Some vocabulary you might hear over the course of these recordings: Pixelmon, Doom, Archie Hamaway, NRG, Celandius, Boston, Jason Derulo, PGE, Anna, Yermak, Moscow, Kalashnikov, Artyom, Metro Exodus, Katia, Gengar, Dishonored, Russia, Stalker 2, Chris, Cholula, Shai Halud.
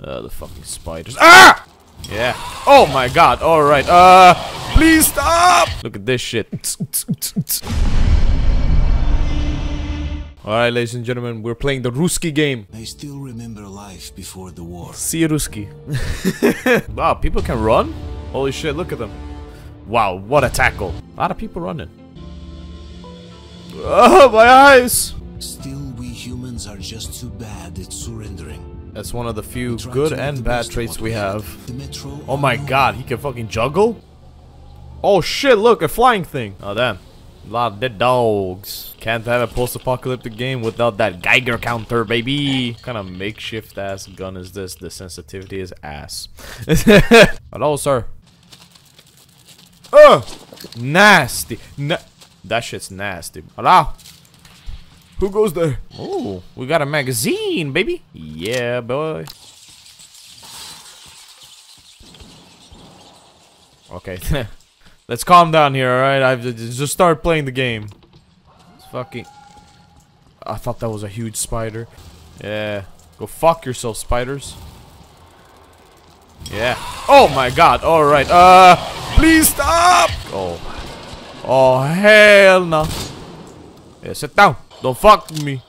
The fucking spiders. Ah! Yeah. Oh my god. All right. Please stop. Look at this shit. All right, ladies and gentlemen, we're playing the Ruski game. I still remember life before the war. See Ruski. Wow, people can run. Holy shit! Look at them. Wow, what a tackle. A lot of people running. Oh, my eyes. Still, we humans are just too bad at surrendering. That's one of the few good and bad traits we have. Oh my god, he can fucking juggle? Oh shit, look, a flying thing. Oh damn. A lot of dead dogs. Can't have a post-apocalyptic game without that Geiger counter, baby. What kind of makeshift ass gun is this? The sensitivity is ass. Hello, sir. Oh! Nasty. That shit's nasty. Hello? Who goes there? Oh, we got a magazine, baby. Yeah, boy. Okay, let's calm down here, all right? I've just started playing the game. It's fucking. I thought that was a huge spider. Yeah, go fuck yourself, spiders. Yeah. Oh my god. All right. Please stop. Oh. Oh hell no. Yeah, sit down. Don't fuck with me.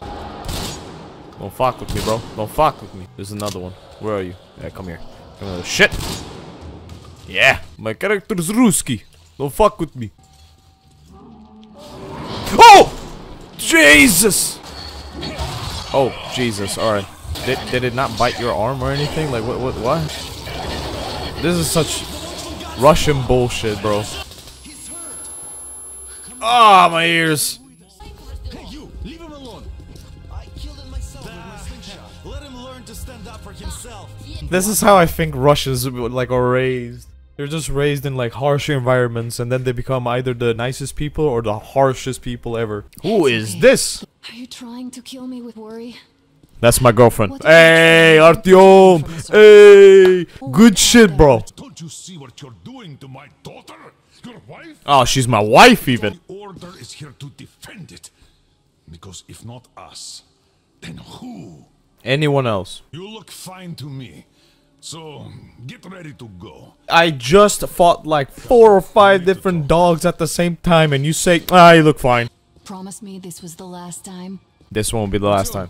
Don't fuck with me, bro. Don't fuck with me. There's another one. Where are you? Yeah, come here. Come here. Shit. Yeah. My character is Ruski. Don't fuck with me. Oh! Jesus! Oh, Jesus. Alright. Did it not bite your arm or anything? Like, what? This is such Russian bullshit, bro. Ah, my ears. This is how I think Russians like are raised. They're just raised in like harsh environments, and then they become either the nicest people or the harshest people ever. Who is this? Are you trying to kill me with worry? That's my girlfriend. What? Hey, Artyom. Hey, good shit, bro. Don't you see what you're doing to my daughter? Your wife? Oh, she's my wife even. The order is here to defend it, because if not us, then who? Anyone else. You look fine to me, so get ready to go. I just fought like 4 or 5 different dogs at the same time, and you say, ah, you look fine. Promise me this was the last time. This won't be the last time.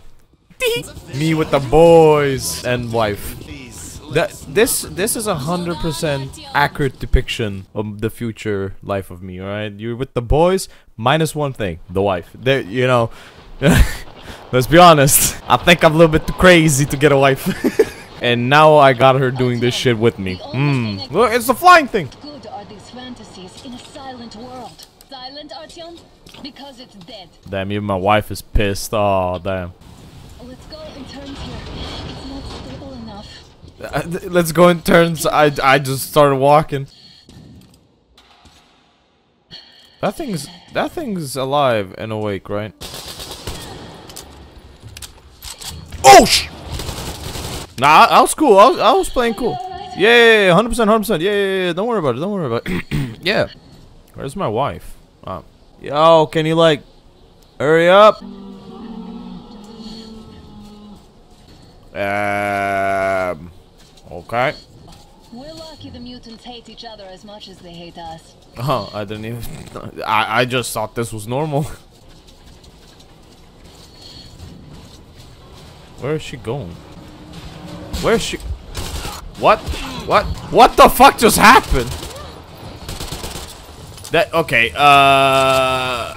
Me with the boys and wife. This is 100% accurate depiction of the future life of me, alright? You're with the boys, minus one thing, the wife. They, you know... Let's be honest, I think I'm a little bit too crazy to get a wife. And now I got her doing this shit with me. Look, it's the flying thing. Good are these fantasies in a silent world. Silent, Artyom? Because it's dead. Damn, even my wife is pissed. Oh, damn. Let's go in turns here. It's not stable enough. Let's go in turns. I just started walking. That thing's alive and awake, right? Oh sh! Nah, I was cool. I was playing cool. Yeah, 100%, 100%. Yeah. Don't worry about it. Don't worry about it. Yeah. Where's my wife? Oh. Yo, can you like, hurry up? Okay. We're lucky the mutants hate each other as much as they hate us. Oh, I didn't even. I just thought this was normal. Where is she going? Where is she? What? What? What the fuck just happened? That okay?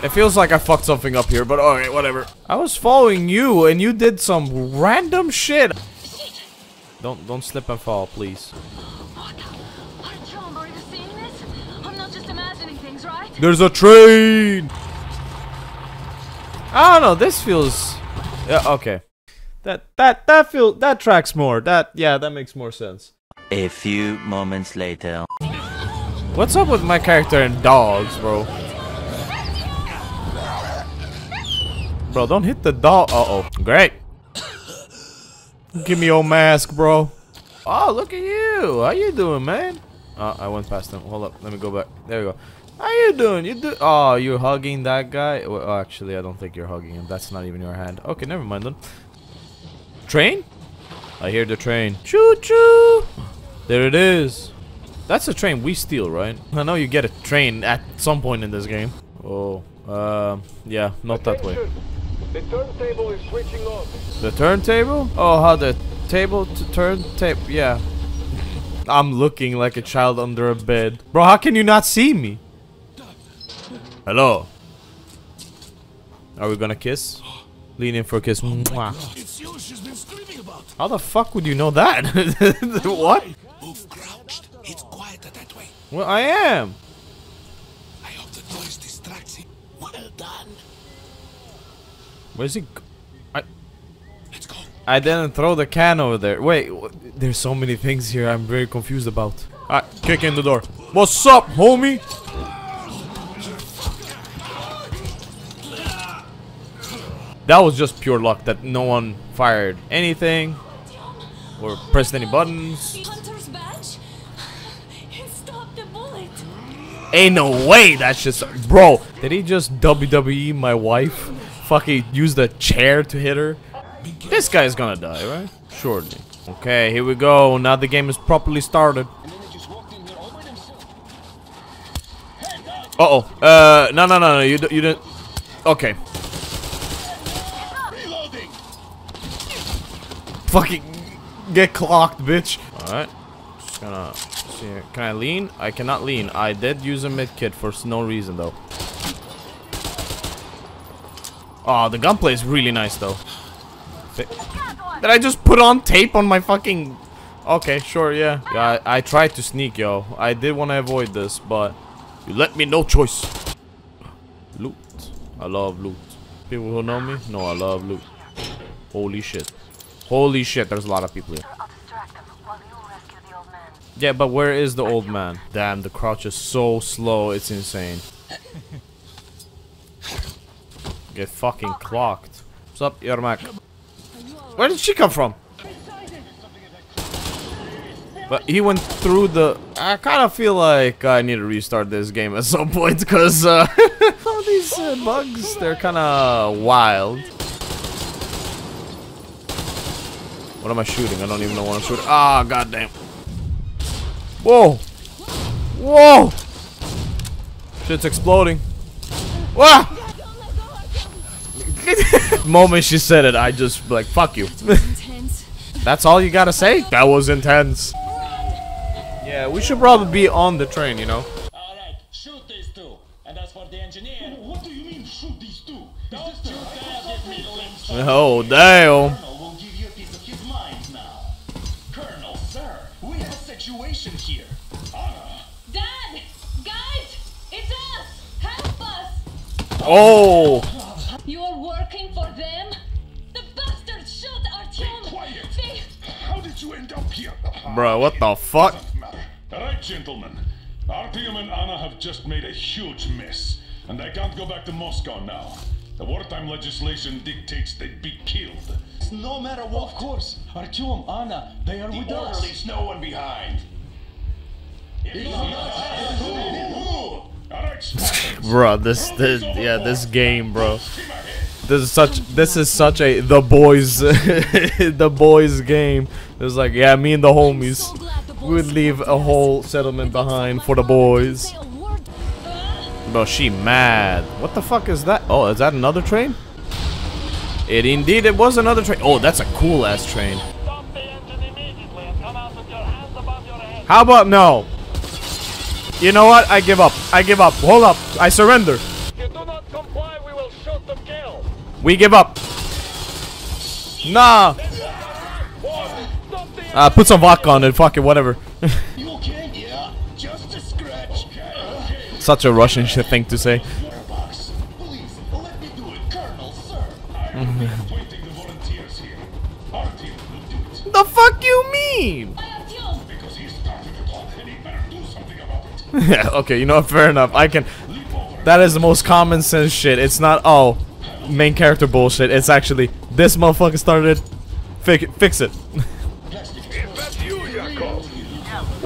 It feels like I fucked something up here, but alright, whatever. I was following you, and you did some random shit. Don't slip and fall, please. What? Artyom, are you seeing this? I'm not just imagining things, right? There's a train. I don't know. This feels. Yeah. Okay. That tracks more. That makes more sense. A few moments later. What's up with my character and dogs, bro? Bro, don't hit the dog. Uh-oh. Great. Give me your mask, bro. Oh, look at you. How you doing, man? I went past him. Hold up. Let me go back. There we go. How you doing? Oh, you're hugging that guy? Well, actually, I don't think you're hugging him. That's not even your hand. Okay, never mind then. Train? I hear the train. Choo choo! There it is. That's a train we steal, right? I know you get a train at some point in this game. Oh, yeah, not that way. The turntable is switching on. The turntable? Oh, how the table to turntable? Yeah. I'm looking like a child under a bed. Bro, how can you not see me? Hello. Are we gonna kiss? Lean in for a kiss. Mwah. It's you she's been screaming about. How the fuck would you know that? What? Move crouched. It's quieter that way. Well, I am. I hope the noise distracts him. Well done. Where's he? Let's go. I didn't throw the can over there. Wait, there's so many things here I'm very confused about. Alright, kick in the door. What's up, homie? That was just pure luck that no one fired anything or pressed any buttons. Hunter's badge? It stopped the bullet. Ain't no way that's just... Bro, did he just WWE my wife? Fucking used a chair to hit her? This guy's gonna die, right? Surely. Okay, here we go. Now the game is properly started. Uh-oh. No, you didn't... Okay. Fucking get clocked, bitch. Alright. Just gonna see here. Can I lean? I cannot lean. I did use a medkit for no reason, though. Oh, the gunplay is really nice, though. Did I just put on tape on my fucking... Okay, sure, yeah. Yeah, I tried to sneak, yo. I did want to avoid this, but... You left me no choice. Loot. I love loot. People who know me know I love loot. Holy shit. Holy shit, there's a lot of people here. Yeah, but where is the old man? Damn, the crouch is so slow, it's insane. Get fucking clocked. What's up, Yermak? Where did she come from? But he went through the... I kind of feel like I need to restart this game at some point, because all these bugs, they're kind of wild. What am I shooting? I don't even know what I'm shooting. Ah, goddamn. Whoa. Whoa. Shit's exploding. Wah! Moment she said it, I just like, fuck you. That's all you gotta say? That was intense. Yeah, we should probably be on the train, you know? Alright, shoot these two. And as for the engineer... What do you mean, shoot these two? Don't you dare get me limbs. Oh, damn. Here. Dad! Guys! It's us! Help us! Oh! You're working for them? The bastards shot Artyom! Be quiet! They... How did you end up here? Bro, what the fuck? Alright, gentlemen. Artyom and Anna have just made a huge mess. And I can't go back to Moscow now. The wartime legislation dictates they'd be killed. No matter what. Of course. Artyom, Anna, they are with us. The orderlies, no one behind. Bro, this game, bro. This is such a the boys the boys game. It's like, yeah, me and the homies would leave a whole settlement behind for the boys. Bro, she mad. What the fuck is that? Oh, is that another train? It indeed it was another train. Oh, that's a cool ass train. How about no? You know what? I give up. I give up. Hold up. I surrender. If you do not comply, we will shoot them down. We give up. Nah. Put some vodka on it. Fuck it. Whatever. You okay? Yeah. Just a scratch. Okay. Such a Russian shit thing to say. Please, let me do it, Colonel, sir. I'm appointing the volunteers here. Our team will do it. The fuck you mean? Yeah, okay, you know, fair enough. I can... That is the most common sense shit. It's not, oh, main character bullshit. It's actually, this motherfucker started... Fix it.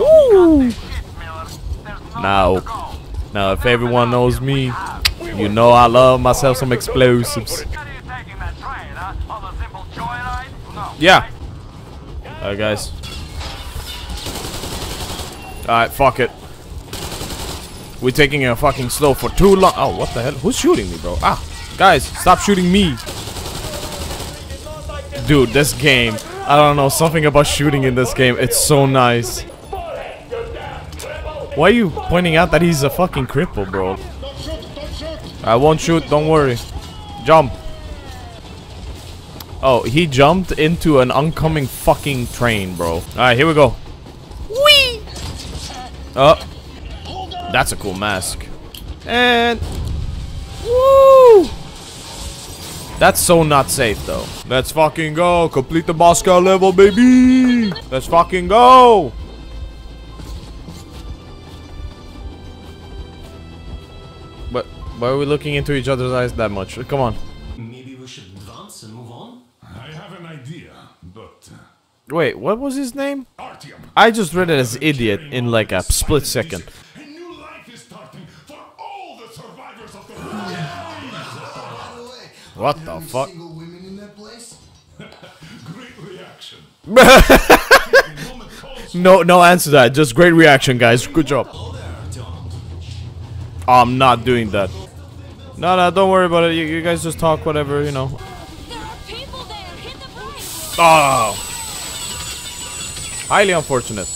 Ooh. Now, if everyone knows me, you know I love myself some explosives. Yeah. Alright, guys. Alright, fuck it. We're taking a fucking slow for too long. Oh, what the hell? Who's shooting me, bro? Ah, guys, stop shooting me. Dude, this game. I don't know, something about shooting in this game. It's so nice. Why are you pointing out that he's a fucking cripple, bro? I won't shoot, don't worry. Jump. Oh, he jumped into an oncoming fucking train, bro. Alright, here we go. Whee! That's a cool mask. And... Woo! That's so not safe, though. Let's fucking go. Complete the Moscow level, baby! Let's fucking go! But why are we looking into each other's eyes that much? Come on. Maybe we should advance and move on? I have an idea, but... Wait, what was his name? Artyom. I just read it as idiot in like a split second. What the fuck? Women in that place? Great reaction. No answer that. Just great reaction, guys. Good job. I'm not doing that. No, don't worry about it. You guys just talk whatever, you know. Oh. Highly unfortunate.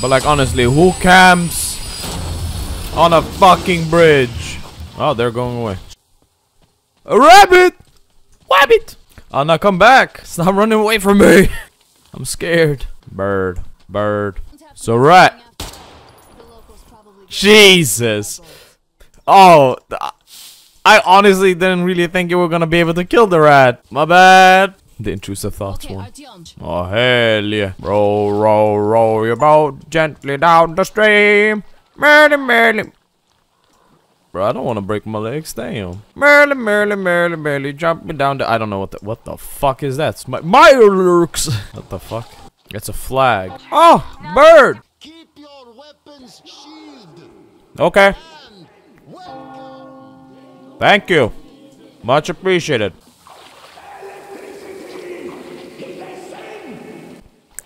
But like honestly, who camps on a fucking bridge? Oh, they're going away. A rabbit! Wabbit! Anna, come back! Stop running away from me! I'm scared. Bird. Bird. So rat. Jesus! Oh, I honestly didn't really think you were gonna be able to kill the rat. My bad. The intrusive thoughts one. Oh, hell yeah. Roll, roll, roll your boat gently down the stream. Merrily, merrily. Bro, I don't want to break my legs, damn. Merrily, merrily, merrily, merrily, jumping down the... I don't know what the fuck is that? My lurks! What the fuck? It's a flag. Oh, bird! Keep your weapons shielded. Okay. Thank you. Much appreciated.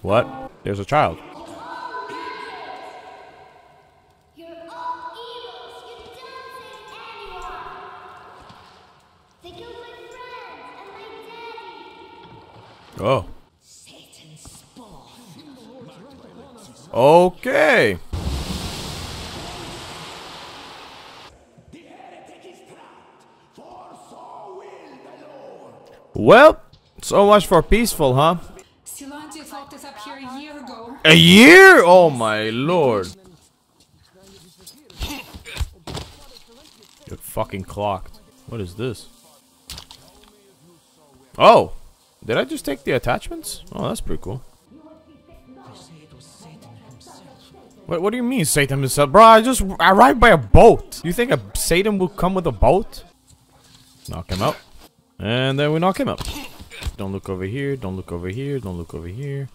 What? There's a child. Oh. Okay. Well, so much for peaceful, huh? A year? Oh my lord. You're fucking clocked. What is this? Oh. Did I just take the attachments? Oh, that's pretty cool. What do you mean, Satan himself? Bro, I just arrived by a boat. You think Satan will come with a boat? Knock him out. And then we knock him out. Don't look over here. Don't look over here. Don't look over here.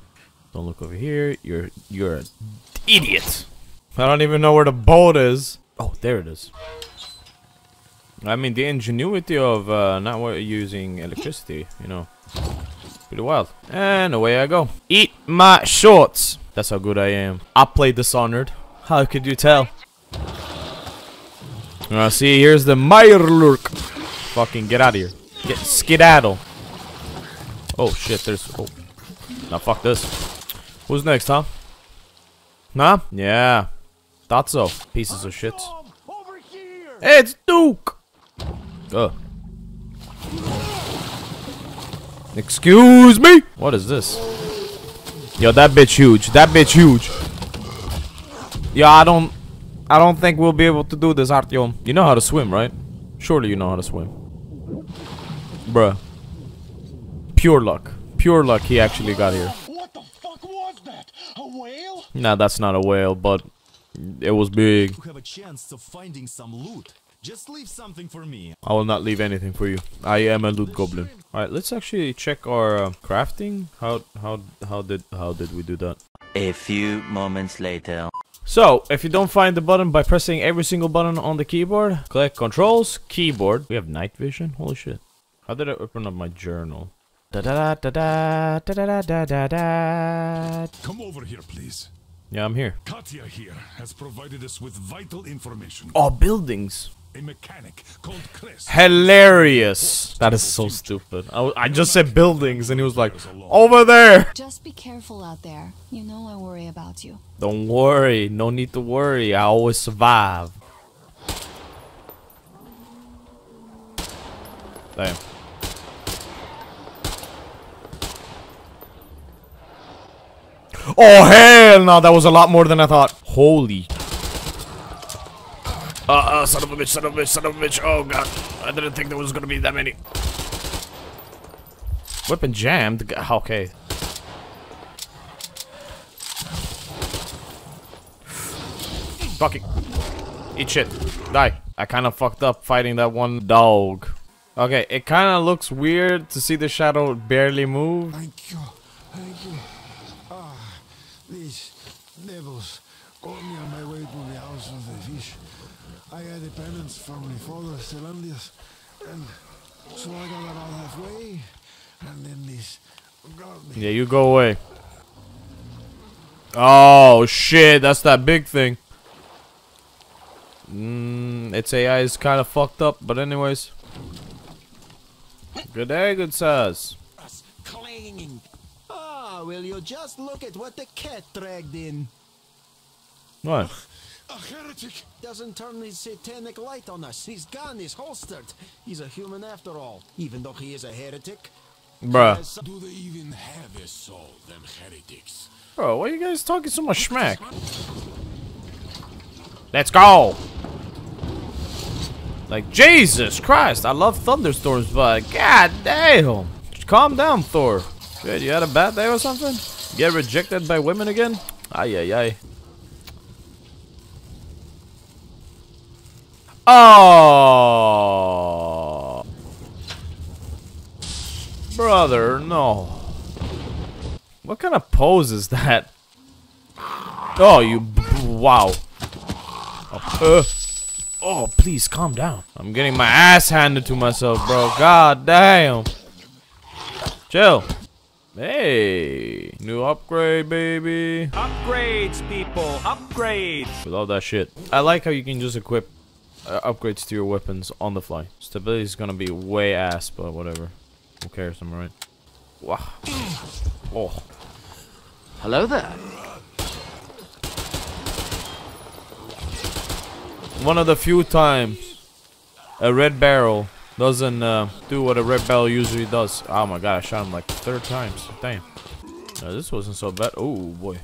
Don't look over here. You're an idiot. I don't even know where the boat is. Oh, there it is. I mean, the ingenuity of not using electricity, you know. Pretty wild. And away I go. Eat my shorts. That's how good I am. I played Dishonored. How could you tell? See, here's the Meyerlurk. Fucking get out of here. Get skedaddle. Oh shit, there's... Oh. Now fuck this. Who's next, huh? Nah? Yeah. Thought so. Pieces of shit. Hey, it's Duke! Ugh. Excuse me? What is this? Yo, that bitch huge. That bitch huge. Yo, I don't think we'll be able to do this, Artyom. You know how to swim, right? Surely you know how to swim. Bruh. Pure luck. Pure luck he actually got here. What the fuck was that? A whale? Nah, that's not a whale, but it was big. You have a chance of finding some loot. Just leave something for me. I will not leave anything for you. I am a loot goblin. All right, let's actually check our crafting. How did we do that? A few moments later. So, if you don't find the button by pressing every single button on the keyboard, click controls, keyboard. We have night vision. Holy shit. How did I open up my journal? Da da da da da da da da da. Come over here, please. Yeah, I'm here. Katia here has provided us with vital information. Oh, buildings. A mechanic called Chris. Hilarious. That is so stupid. I just said buildings and he was like, over there. Just be careful out there. You know I worry about you. Don't worry. No need to worry. I always survive. Damn. Oh hell no, that was a lot more than I thought. Holy. Son of a bitch, son of a bitch, son of a bitch. Oh god. I didn't think there was gonna be that many. Weapon jammed? Okay. Fucking. Eat shit. Die. I kinda fucked up fighting that one dog. Okay, it kinda looks weird to see the shadow barely move. Thank you. Thank you. These devils caught me on my way to the house of the fish. I had a penance from my father, Celandius, and so I got about halfway, and then this got me. Yeah, you go away. Oh shit, that's that big thing. Its AI is kind of fucked up, but anyways. Good day, good sirs. Will you just look at what the cat dragged in? What? A heretic doesn't turn his satanic light on us. His gun is holstered. He's a human after all, even though he is a heretic. Bruh. Do they even have a soul, them heretics? Bro, why are you guys talking so much smack? Let's go! Like, Jesus Christ, I love thunderstorms, but god damn! Just calm down, Thor. Shit, you had a bad day or something? Get rejected by women again? Ay, ay, ay. Oh, brother, no. What kind of pose is that? Oh, you. Wow. Oh, please calm down. I'm getting my ass handed to myself, bro. God damn. Chill. Hey, new upgrade, baby. Upgrades, people, upgrades. We love that shit. I like how you can just equip upgrades to your weapons on the fly. Stability is gonna be way ass, but whatever. Who cares? I'm right. Wow. Oh. Hello there. One of the few times a red barrel doesn't do what a red barrel usually does. Oh my god, I shot him like 3 times. Damn. No, this wasn't so bad. Oh boy.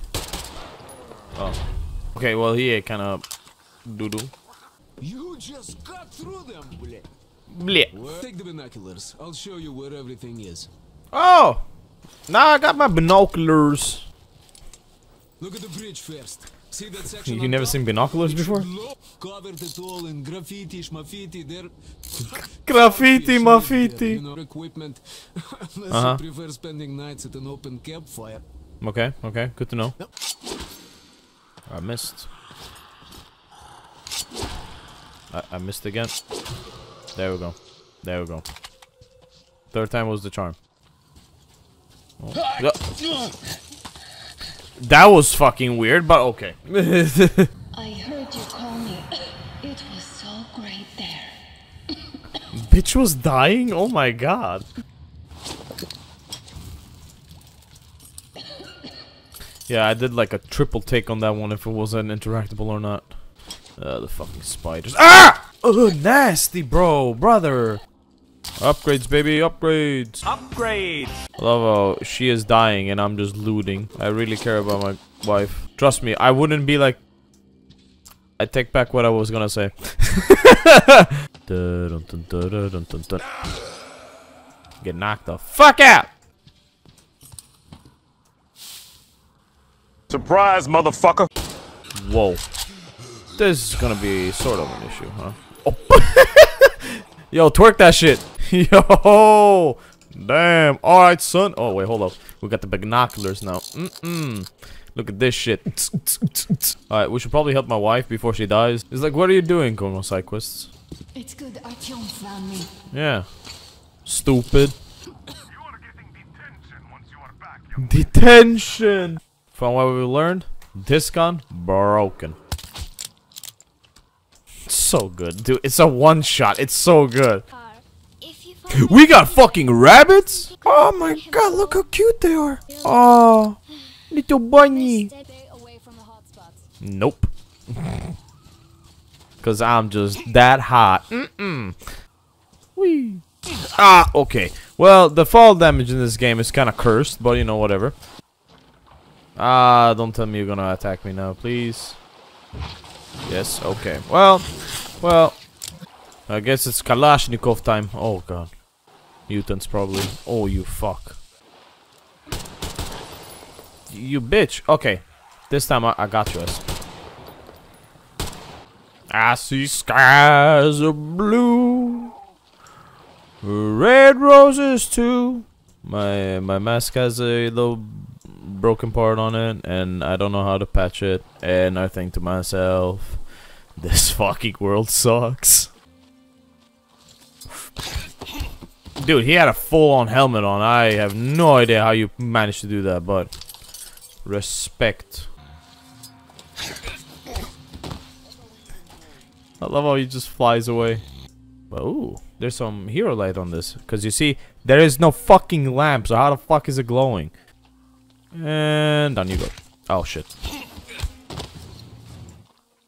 Oh. Okay, well he kind of doodoo. You just cut through them, bleh. Bleh. Take the binoculars. I'll show you where everything is. Oh. Now I got my binoculars. Look at the bridge first. See that section? You never seen binoculars before? Covered it all in graffiti, schmaffiti, there. Graffiti, maffiti. Equipment. Unless you prefer spending nights at an open campfire. Okay, okay, good to know. I missed. I missed again. There we go. There we go. 3rd time was the charm. Oh. That was fucking weird, but okay. I heard you call me. It was so great there. Bitch was dying? Oh my god. Yeah, I did like a triple take on that one if it wasn't interactable or not. The fucking spiders. Ah! Oh, nasty, bro, brother. Upgrades, baby, upgrades. Upgrades. I love how she is dying and I'm just looting. I really care about my wife. Trust me, I wouldn't be like. I take back what I was gonna say. Get knocked the fuck out. Surprise, motherfucker. Whoa. This is gonna be sort of an issue, huh? Oh. Yo, twerk that shit. Yo. Damn. Alright, son. Oh, wait, hold up. We got the binoculars now. Look at this shit. Alright, we should probably help my wife before she dies. It's like, what are you doing, Como Sidequests? It's good Artyom found me. Yeah. Stupid. Detention! From what we learned, this gun broken. It's so good, dude. It's a one shot. It's so good. We got fucking rabbits! Oh my god, look how cute they are! Oh, little bunny! Nope. Cause I'm just that hot. Wee. Ah, okay. Well, the fall damage in this game is kind of cursed, but you know, whatever. Ah, don't tell me you're gonna attack me now, please. Yes, okay. Well, I guess it's Kalashnikov time. Oh god. Mutants probably. Oh, you fuck. You bitch. Okay. This time I got you. I see skies are blue, red roses too. My mask has a little broken part on it, and I don't know how to patch it. And I think to myself, this fucking world sucks. Dude, he had a full-on helmet on. I have no idea how you managed to do that, but respect. I love how he just flies away. Oh, there's some hero light on this. Because you see, there is no fucking lamp, so how the fuck is it glowing? And down you go. Oh, shit.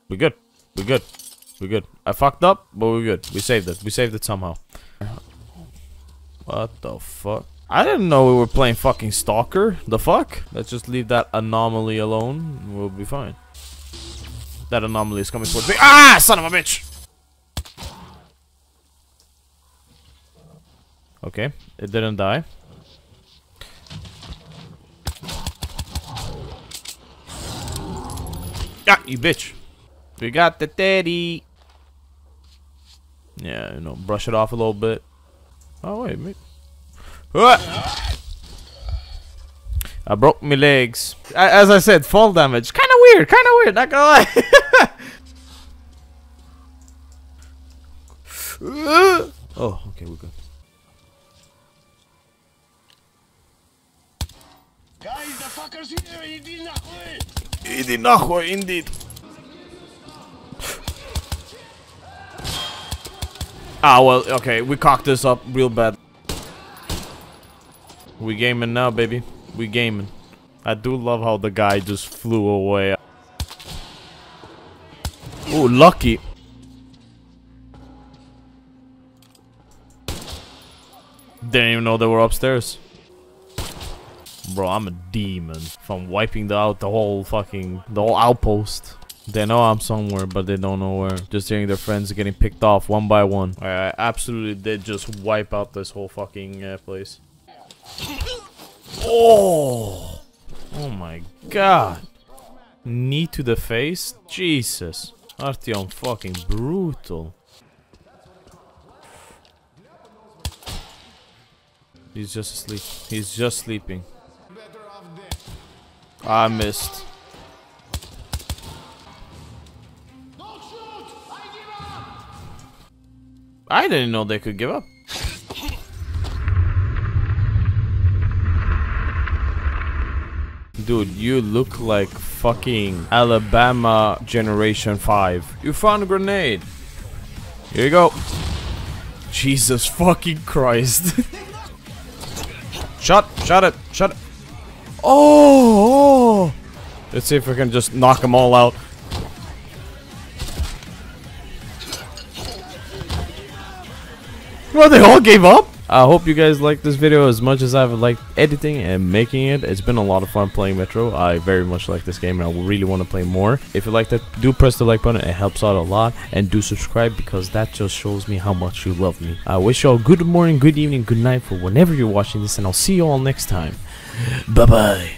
We're good. We're good. We're good. I fucked up, but we're good. We saved it. We saved it somehow. What the fuck? I didn't know we were playing fucking Stalker. The fuck? Let's just leave that anomaly alone. We'll be fine. That anomaly is coming towards me. Ah, son of a bitch! Okay, it didn't die. Ah, you bitch! We got the teddy! Yeah, you know, brush it off a little bit. Oh, wait, maybe. Ah! I broke my legs. As I said, fall damage. Kinda weird, not gonna lie. Oh, okay, we're good. Guys, the fucker's here, Idi Nahoy, indeed. Ah, well, okay, we cocked this up real bad. We gaming now, baby. We gaming. I do love how the guy just flew away. Ooh, lucky. Didn't even know they were upstairs. Bro, I'm a demon. From wiping out the whole outpost. They know I'm somewhere, but they don't know where. Just hearing their friends getting picked off one by one. I absolutely did just wipe out this whole fucking place. Oh! Oh my god. Knee to the face? Jesus. Artyom fucking brutal. He's just asleep. He's just sleeping. I missed. I didn't know they could give up. Dude, you look like fucking Alabama Generation 5. You found a grenade. Here you go. Jesus fucking Christ. Shut it. Oh! Let's see if we can just knock them all out. Well, they all gave up? I hope you guys liked this video as much as I've liked editing and making it. It's been a lot of fun playing Metro. I very much like this game and I really want to play more. If you liked it, do press the like button. It helps out a lot. And do subscribe because that just shows me how much you love me. I wish you all good morning, good evening, good night for whenever you're watching this. And I'll see you all next time. Bye-bye.